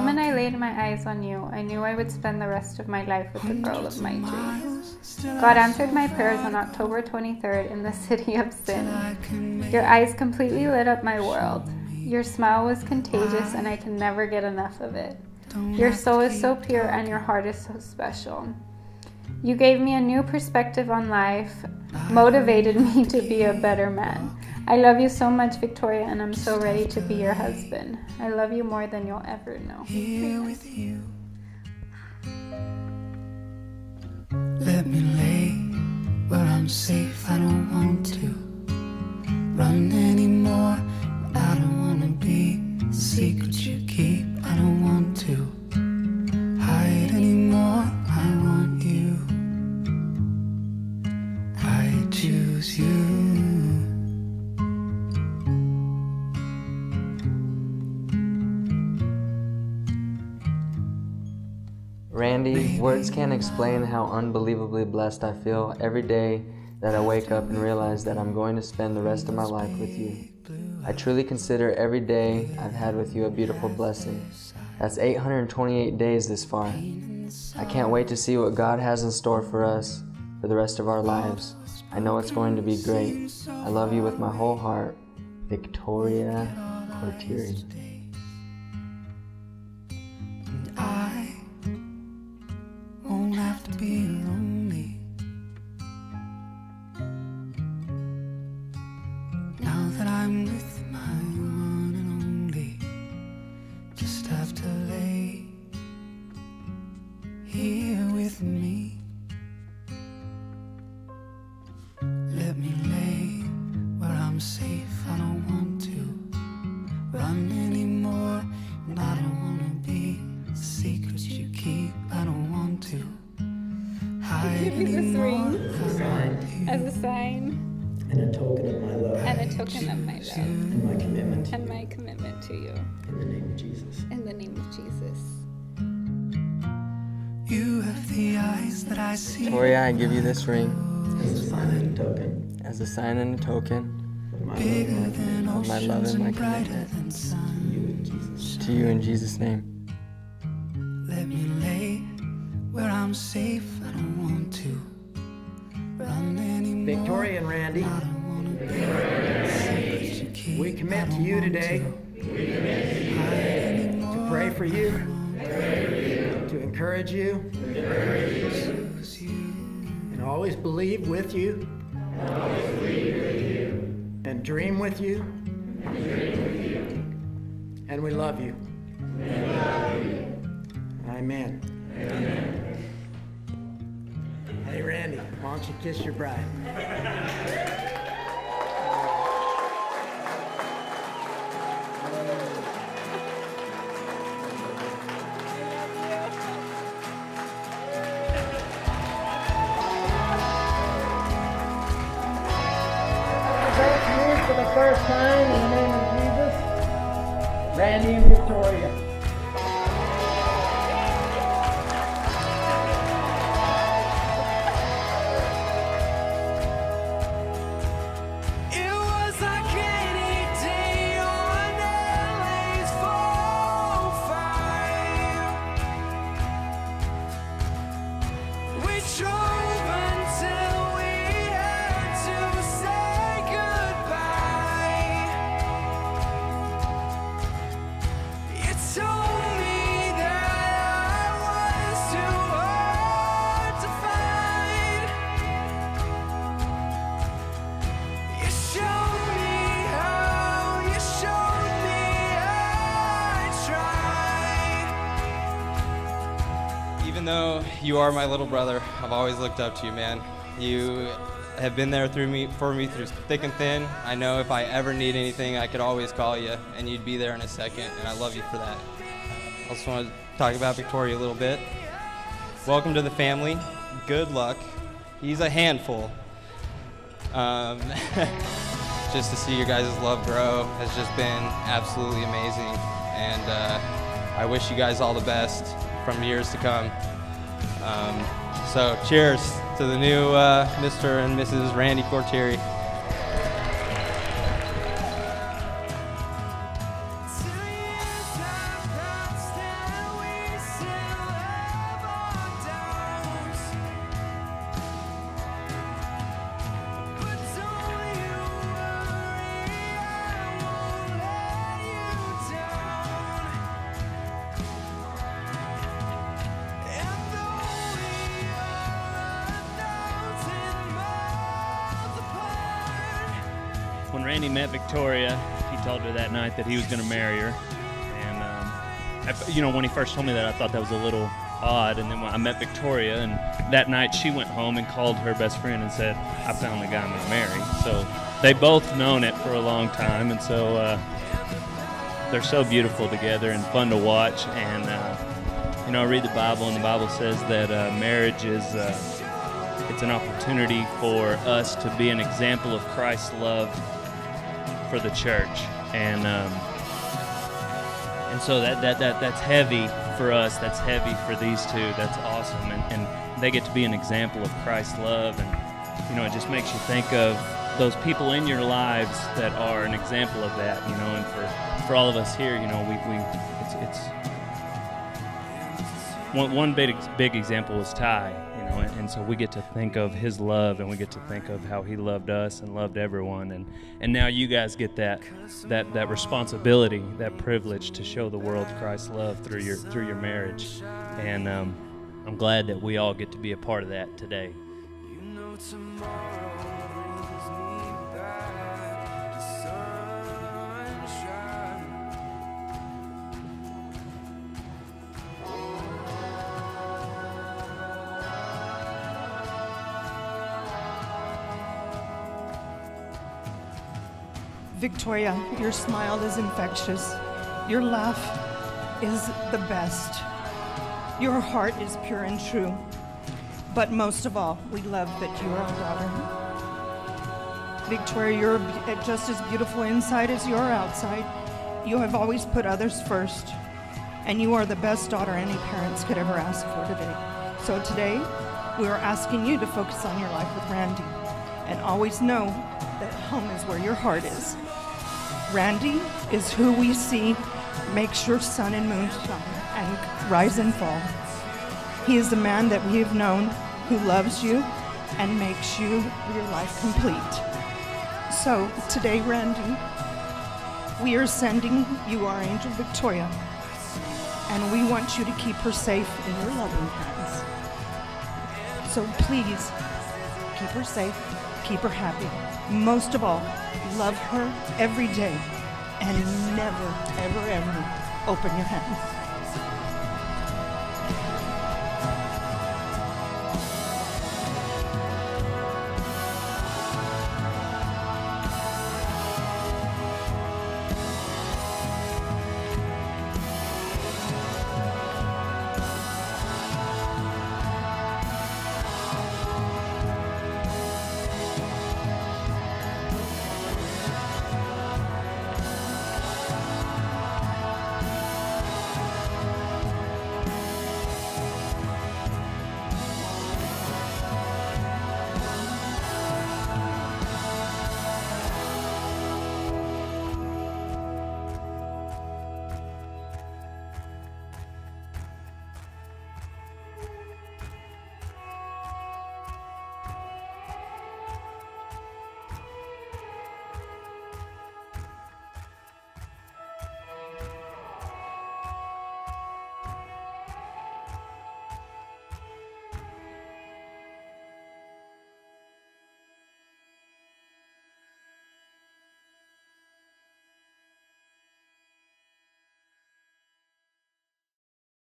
moment I laid my eyes on you, I knew I would spend the rest of my life with the girl of my dreams. God answered my prayers on October 23rd in the city of sin. Your eyes completely lit up my world. Your smile was contagious and I can never get enough of it. Your soul is so pure and your heart is so special. You gave me a new perspective on life, motivated me to be a better man. I love you so much, Victoria, and I'm so ready to be your husband. I love you more than you'll ever know. Here with you. Let me lay where I'm safe. I don't want to run anymore. I don't want to be the secret you keep. I don't want to hide anymore. I want you. I choose you. Randy, words can't explain how unbelievably blessed I feel every day that I wake up and realize that I'm going to spend the rest of my life with you. I truly consider every day I've had with you a beautiful blessing. That's 828 days this far. I can't wait to see what God has in store for us for the rest of our lives. I know it's going to be great. I love you with my whole heart. Victoria Cortieri. Be lonely now that I'm with my one and only. Just have to lay here with me. Let me lay where I'm safe. I don't want to run anymore, and I don't want to be the secrets you keep. I don't want to. Give me this ring as a sign and a token of my love and my commitment to you. In the name of Jesus. You have the eyes that I see. Victoria, I give you this ring as a sign and a token. Bigger than oceans and brighter than sun. To you in Jesus' name. Let me lay where I'm safe. I don't want to run anymore. Victoria and Randy, we commit to you today to pray for you, to encourage you, and always believe with you, and dream with you, and we love you. Amen. Hey Randy, why don't you kiss your bride? Thank you for the first time in the name of Jesus, Randy and Victoria. Even though you are my little brother, I've always looked up to you, man. You have been there for me through thick and thin. I know if I ever need anything, I could always call you, and you'd be there in a second, and I love you for that. I also want to talk about Victoria a little bit. Welcome to the family. Good luck. He's a handful. Just to see your guys' love grow has just been absolutely amazing, and I wish you guys all the best from years to come. So cheers to the new Mr. and Mrs. Randy Cortieri. Randy met Victoria, he told her that night that he was going to marry her. And, you know, when he first told me that, I thought that was a little odd. And then when I met Victoria, and that night she went home and called her best friend and said, I found the guy I'm going to marry. So they both known it for a long time. And so they're so beautiful together and fun to watch. And, you know, I read the Bible, and the Bible says that marriage is... it's an opportunity for us to be an example of Christ's love for the church, and so that's heavy for us. That's heavy for these two. That's awesome, and they get to be an example of Christ's love, and you know, it just makes you think of those people in your lives that are an example of that. You know, and for all of us here, you know, it's one big example is Ty. And so we get to think of his love, and we get to think of how he loved us and loved everyone. And now you guys get that responsibility, that privilege to show the world Christ's love through your marriage. And I'm glad that we all get to be a part of that today. You know Victoria, your smile is infectious. Your laugh is the best. Your heart is pure and true. But most of all, we love that you are our daughter. Victoria, you're just as beautiful inside as you are outside. You have always put others first, and you are the best daughter any parents could ever ask for today. So today, we are asking you to focus on your life with Randy, and always know that home is where your heart is. Randy is who we see makes your sun and moon shine and rise and fall. He is the man that we have known who loves you and makes you your life complete. So today, Randy, we are sending you our angel Victoria, and we want you to keep her safe in your loving hands. So please, keep her safe, keep her happy. Most of all, love her every day, and never, ever, ever open your hands.